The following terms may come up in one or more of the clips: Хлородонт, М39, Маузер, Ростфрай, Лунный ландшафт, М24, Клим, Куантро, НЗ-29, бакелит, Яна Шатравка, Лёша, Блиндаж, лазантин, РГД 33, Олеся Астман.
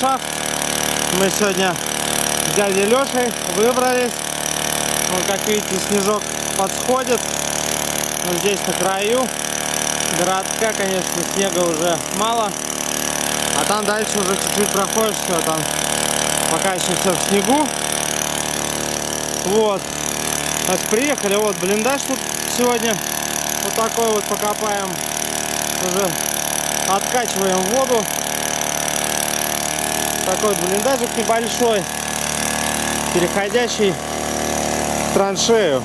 ландшафт. Мы сегодня с дядей Лёшей выбрались. Ну, как видите, снежок подсходит. Но здесь на краю городка, конечно, снега уже мало. А там дальше уже чуть-чуть проходишь, все там пока еще все в снегу. Вот. Сейчас приехали, вот блиндаж тут сегодня. Вот такой вот покопаем. Уже откачиваем воду. Такой вот блиндажик небольшой, переходящий в траншею.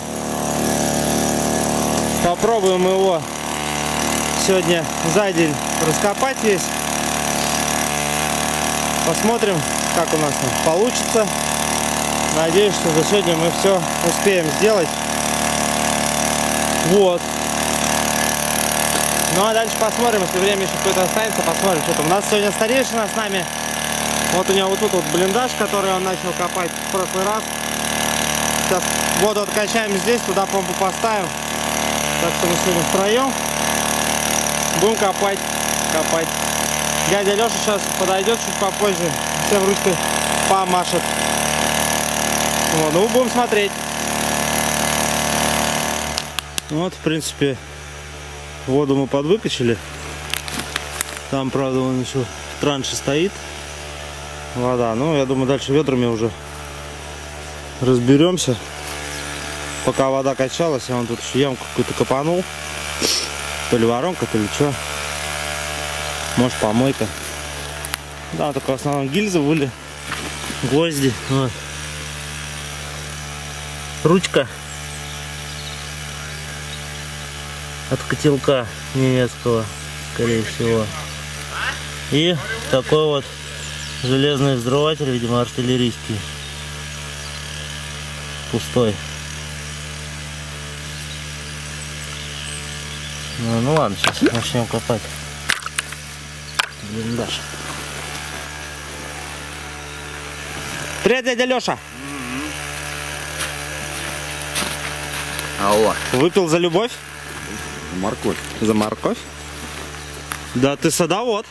Попробуем его сегодня за день раскопать весь. Посмотрим, как у нас там получится. Надеюсь, что за сегодня мы все успеем сделать. Вот. Ну а дальше посмотрим, если время еще какое-то останется, посмотрим, что там. У нас сегодня старейшина с нами. Вот у него вот тут вот блиндаж, который он начал копать в прошлый раз. Сейчас воду откачаем здесь, туда помпу поставим. Так что мы сегодня втроем будем копать. Дядя Лёша сейчас подойдет чуть попозже, всем ручкой помашет. Вот, ну будем смотреть. Вот, в принципе, воду мы подвыкачили. Там, правда, он еще транше стоит. Вода. Ну, я думаю, дальше ведрами уже разберемся. Пока вода качалась, я вон тут еще ямку какую-то копанул. То ли воронка, то ли что. Может, помойка. Да, только в основном гильзы были, гвозди. Вот. Ручка от котелка немецкого, скорее всего. И такой вот железный взрыватель, видимо, артиллерийский. Пустой. Ну ладно, сейчас начнем копать. Блиндаж. Привет, дядя Лёша. Алло. Выпил за любовь? За морковь. За морковь? Да, ты садовод.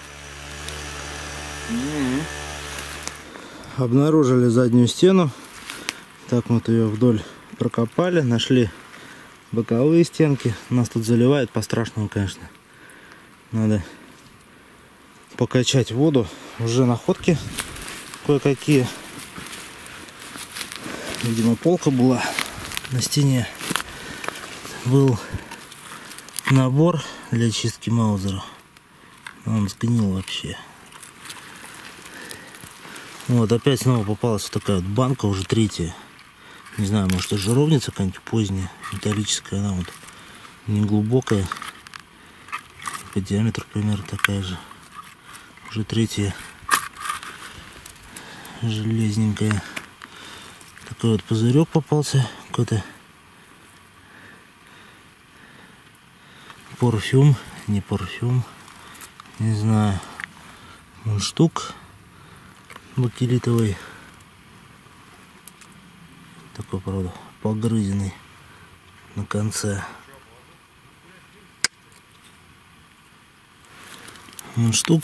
Обнаружили заднюю стену. Так вот ее вдоль прокопали, нашли боковые стенки. Нас тут заливает по-страшному, конечно. Надо покачать воду. Уже находки кое-какие. Видимо, полка была на стене. Был набор для чистки Маузера. Он сгнил вообще. Вот, опять снова попалась вот такая вот банка, уже третья. Не знаю, может, это жировница какая-нибудь поздняя, металлическая, она вот неглубокая. По диаметру примерно такая же. Уже третья. Железненькая. Такой вот пузырек попался. Какой-то парфюм, не парфюм. Не знаю. Мундштук. Бакелитовый, такой, правда, погрызенный на конце. Мундштук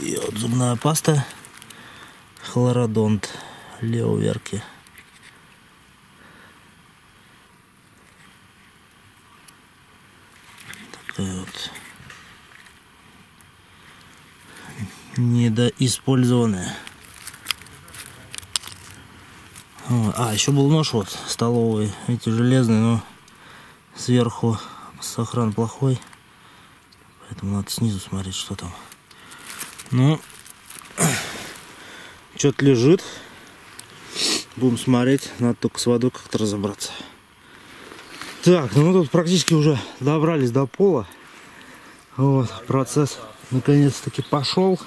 и вот зубная паста Хлородонт Леоверки. Такая вот недоиспользованная. А, еще был нож вот столовый, видите, железный, но сверху сохран плохой. Поэтому надо снизу смотреть, что там. Ну, что-то лежит. Будем смотреть, надо только с водой как-то разобраться. Так, ну мы тут практически уже добрались до пола. Вот, процесс наконец-таки пошел.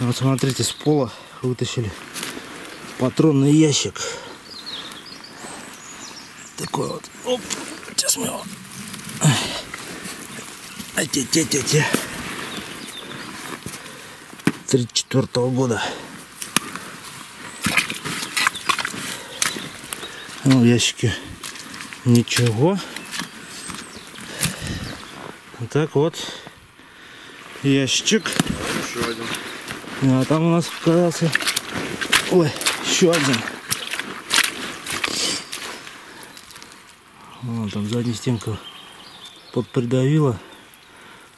Вот смотрите, с пола вытащили патронный ящик. Такой вот. Оп. Сейчас мы его. Ай-те-те-те-те. 34-го года. Ну, в ящике ничего. Вот так вот. Ящик. Еще один. А там у нас оказался... Ой, еще один. Вон там задняя стенка подпридавила.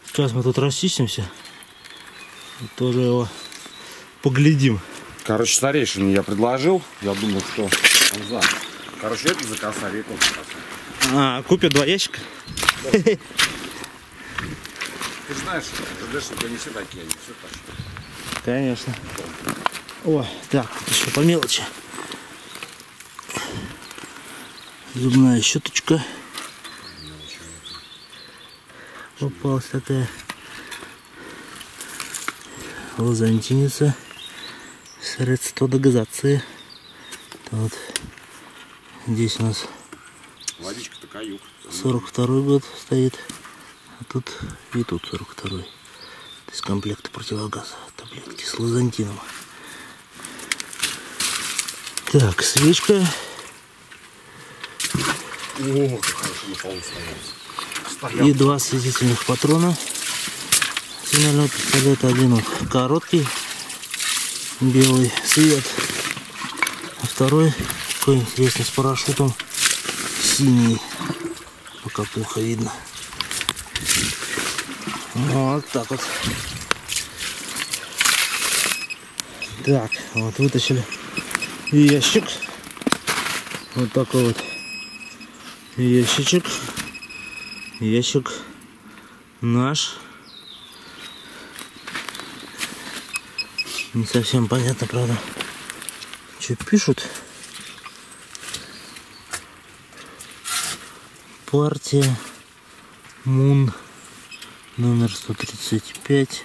Сейчас мы тут расчистимся. И тоже его поглядим. Короче, старейшину я предложил. Я думал, что он за. Короче, это за косарь. А, купят два ящика? Да. Ты знаешь, РГДшники не все такие, они все так. Конечно. О, так, еще по мелочи. Зубная щеточка. Попалась такая. Лазантиница. Средство дегазации. Вот. Здесь у нас... Водичка-то каюк. 42-й год стоит. А тут и тут 42-й. То есть комплекты противогаза. Таблетки с лазантином. Так, свечка. О, как хорошо на полу стоял. И два светительных патрона. Сигнального пистолета. Один короткий, белый свет. А второй, какой интересный, с парашютом, синий. Пока плохо видно. Вот так вот. Так, вот вытащили ящик. Вот такой вот ящичек. Ящик наш. Не совсем понятно, правда, что пишут. Партия Мун номер 135.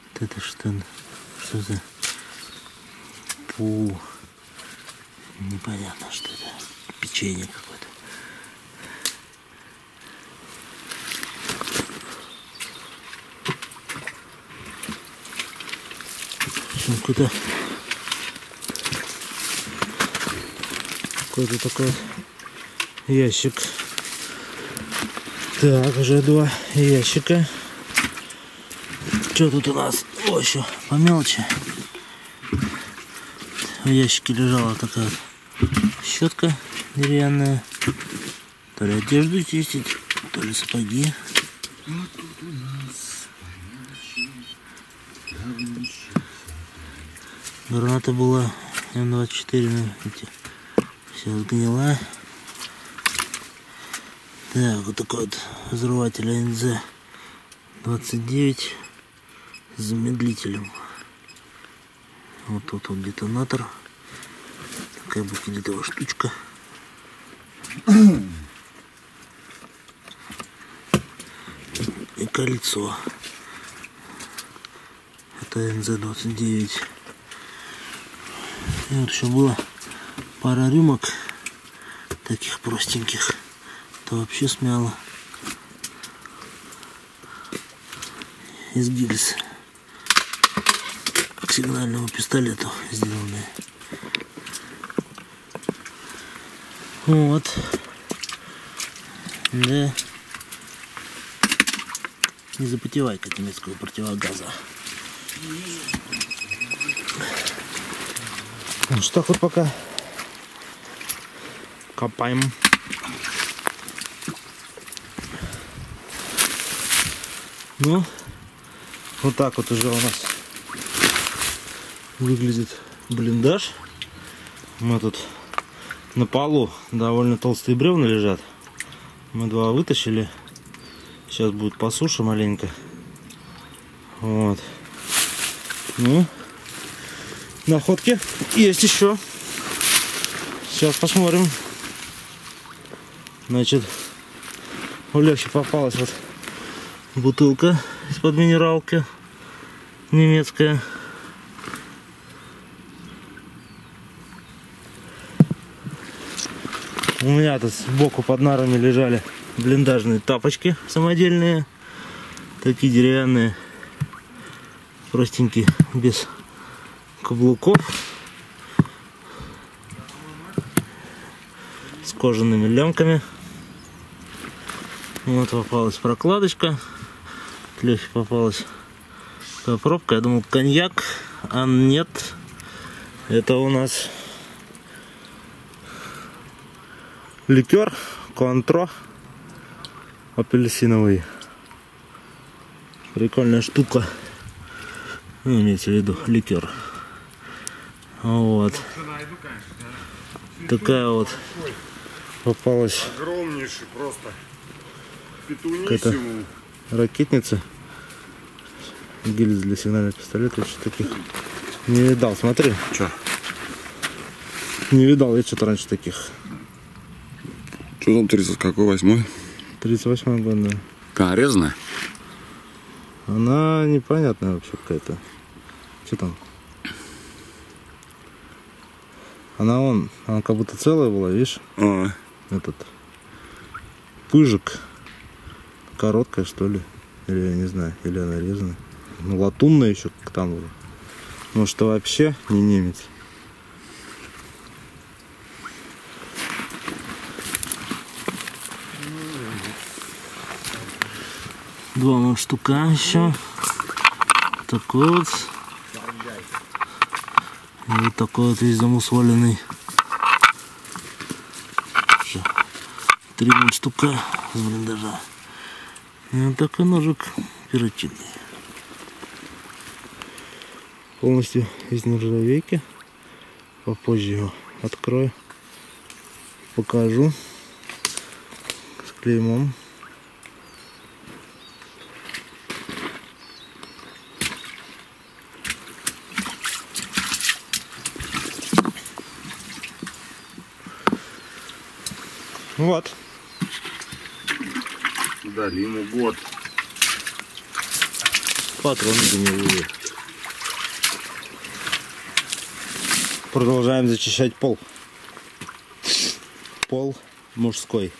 Вот это что? Что за? Пу. Непонятно, что это. Печенье какое-то. Какое-то... Какой-то такой ящик. Так, уже два ящика. Что тут у нас? О, еще по мелочи. В ящике лежала такая щетка деревянная. То ли одежду чистить, то ли сапоги. Граната была М24, видите, все сгнила. Так, вот такой вот взрыватель НЗ-29 с замедлителем. Вот тут вот детонатор. Такая букинитовая штучка. И кольцо. Это НЗ-29. И вот еще было пара рюмок таких простеньких. Это вообще смяло. Из гильз к сигнальному пистолету сделанные. Вот. Да. Не запотевайка немецкого противогаза. Ну что, так вот пока копаем. Ну, вот так вот уже у нас выглядит блиндаж. Мы тут на полу, довольно толстые бревна лежат. Мы два вытащили. Сейчас будет по суше маленько. Вот. Ну, находки есть еще. Сейчас посмотрим. Значит, у Лёши попалась вот бутылка из-под минералки. Немецкая. У меня тут сбоку под нарами лежали блиндажные тапочки самодельные. Такие деревянные. Простенькие, без каблуков. С кожаными лямками. Вот попалась прокладочка. Лёхе попалась Такая пробка, я думал коньяк, а нет, это у нас ликер Куантро апельсиновый. Прикольная штука, ну, имейте в виду, ликер. Вот такая вот попалась огромнейший просто петунисимум ракетница, гильз для сигнальных пистолетов, что таких не видал. Смотри, что не видал я что-то раньше таких. Что там 30 какой, 8-й? 38-й год, да. Корезная? Она непонятная вообще какая-то. Что там? Она как будто целая была, видишь? Этот пыжик. Короткая, что ли? Или я не знаю, или она резаная. Ну, латунная еще, как там была. Может, это вообще не немец. Два штука еще. Такой вот. И вот такой вот весь замусоленный. Три штука с блиндажа. И вот такой ножик перочинный. Полностью из нержавейки. Попозже его открою. Покажу. С клеймом. Вот. Дали ему год. Патроны гнилые. Продолжаем зачищать пол. Пол мужской.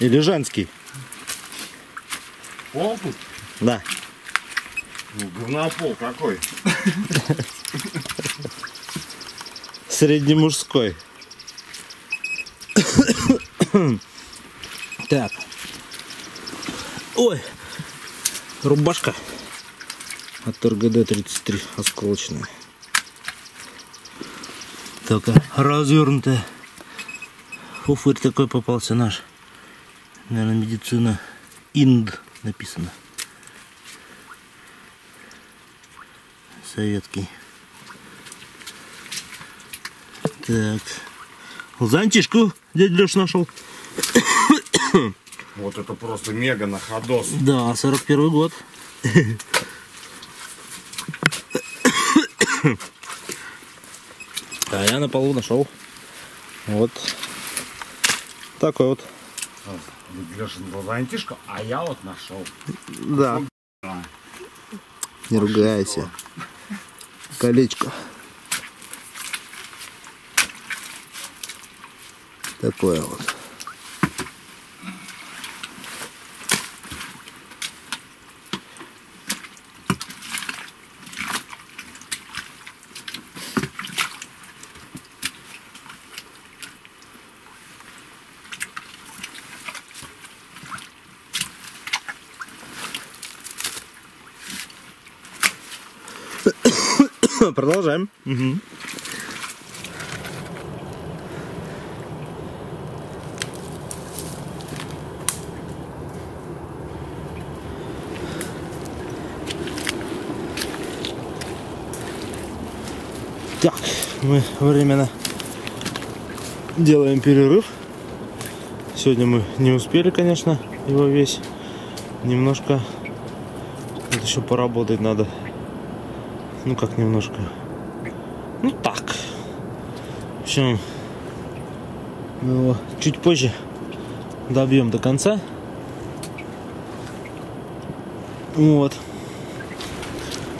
Или женский. Пол тут? Да. Ну, говнопол какой. Среднемужской. Так. Ой, рубашка от РГД 33 осколочная. Такая развернутая. Фуфырь такой попался наш. Наверное, медицина Инд написано. Советский. Так. Зонтишку дядя Лёша нашел. Вот это просто мега находос. Да, 41 год. А я на полу нашел вот такой вот. Лёша был зонтишка, а я вот нашел. Да. Не ругайся. Колечко. Такое вот. Продолжаем. Угу. Так, мы временно делаем перерыв. Сегодня мы не успели, конечно, его весь. Немножко вот еще поработать надо. Ну как немножко. Ну так. В общем, мы его чуть позже добьем до конца. Вот.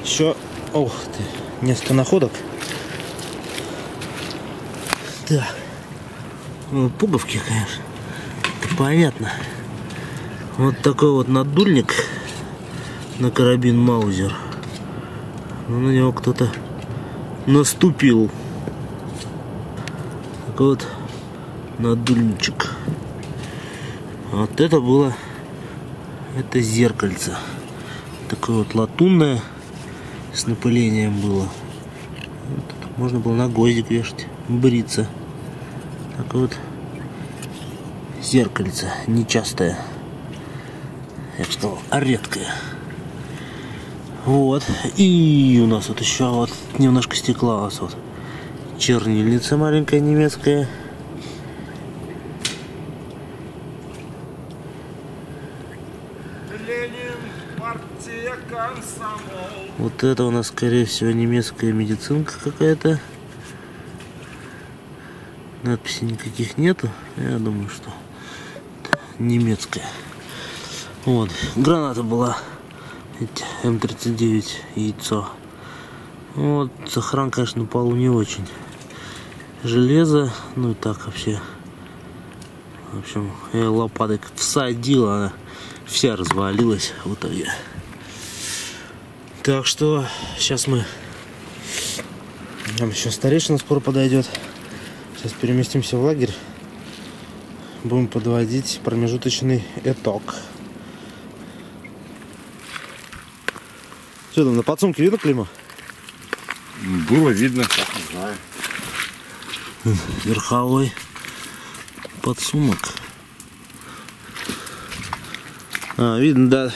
Еще. Ох ты, несколько находок. Так. Ну, пуговки, конечно. Это понятно. Вот такой вот надульник на карабин Маузер. Ну, на него кто-то наступил. Такой вот надульничек. Вот это было. Это зеркальце. такое вот латунное, с напылением было. Вот это можно было на гвоздик вешать, бриться. Такое вот зеркальце, нечастое. Я бы сказал, а редкое. Вот. И у нас вот еще вот немножко стекла. У нас вот чернильница маленькая немецкая. Вот это у нас, скорее всего, немецкая медицинка какая-то. Надписей никаких нету. Я думаю, что немецкая. Вот. Граната была. М39 яйцо. Вот. Сохран, конечно, на полу не очень. Железо. Ну и так вообще. В общем, я лопатой всадила. Она вся развалилась. Вот я. Так что сейчас мы... Там еще старейшина скоро подойдет. Сейчас переместимся в лагерь. Будем подводить промежуточный итог. Что там, на подсумке видно Клима? Было видно, сейчас не знаю. Верховой подсумок. А, видно, да.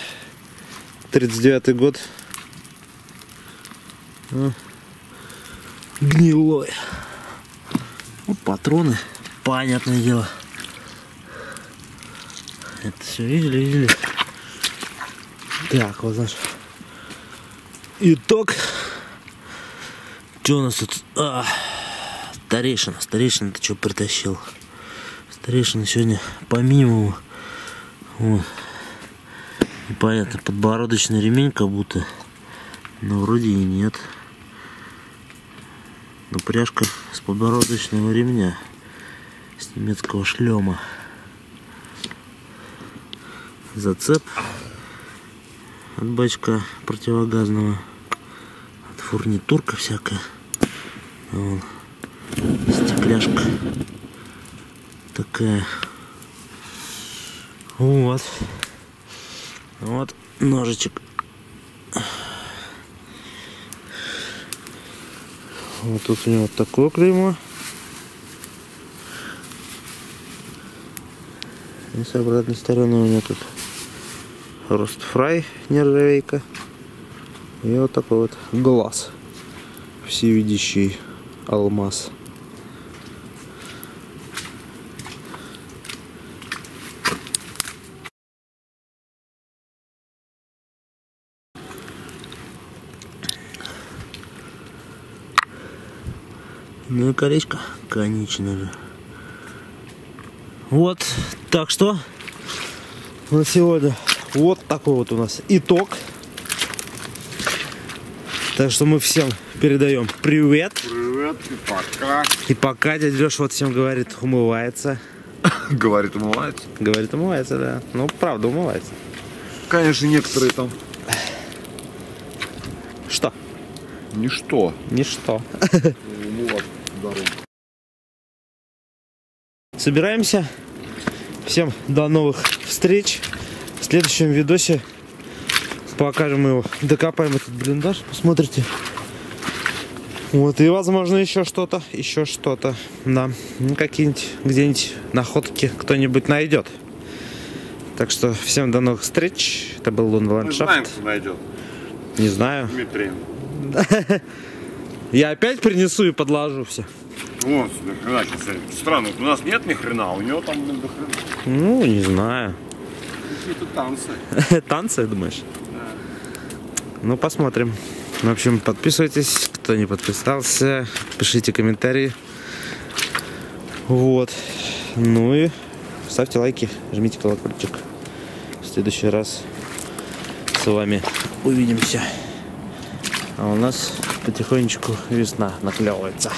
39-й год. Гнилой. Вот патроны. Понятное дело. Это все видели. Так, вот наш итог. Что у нас тут? А, старейшина. Старейшина, ты что притащил? Старейшина сегодня по минимуму. Вот. Непонятно, подбородочный ремень как будто. Но вроде и нет. Но пряжка с подбородочного ремня. С немецкого шлема. Зацеп от бачка противогазного. От фурнитурка всякая. Вон. Стекляшка такая. Вот. Вот ножичек. Вот тут у него вот такое клеймо. И с обратной стороны у него тут Ростфрай, нержавейка. И вот такой вот глаз. Всевидящий алмаз. Ну и колечко, конечно же. Вот, так что на сегодня вот такой вот у нас итог. Так что мы всем передаем привет. Привет и пока. И пока дядя Лёша вот всем говорит, умывается. Говорит, умывается? Говорит, умывается, да. Ну, правда, умывается. Конечно, некоторые там. Что? Ничто. Ничто. Собираемся. Всем до новых встреч. В следующем видосе покажем его. Докопаем этот блиндаж. Посмотрите. Вот. И возможно еще что-то. Еще что-то. Да. Ну, какие-нибудь где-нибудь находки кто-нибудь найдет. Так что всем до новых встреч. Это был Лунный ландшафт. Мы знаем, кто найдет. Не знаю. Дмитрием. Я опять принесу и подложу все. Вот, странно, у нас нет ни хрена, у него там до хрена. Ну, не знаю. Какие-то танцы. Танцы, думаешь? Да. Ну, посмотрим. В общем, подписывайтесь, кто не подписался, пишите комментарии. Вот. Ну и ставьте лайки, жмите колокольчик. В следующий раз с вами увидимся. А у нас потихонечку весна наклевывается.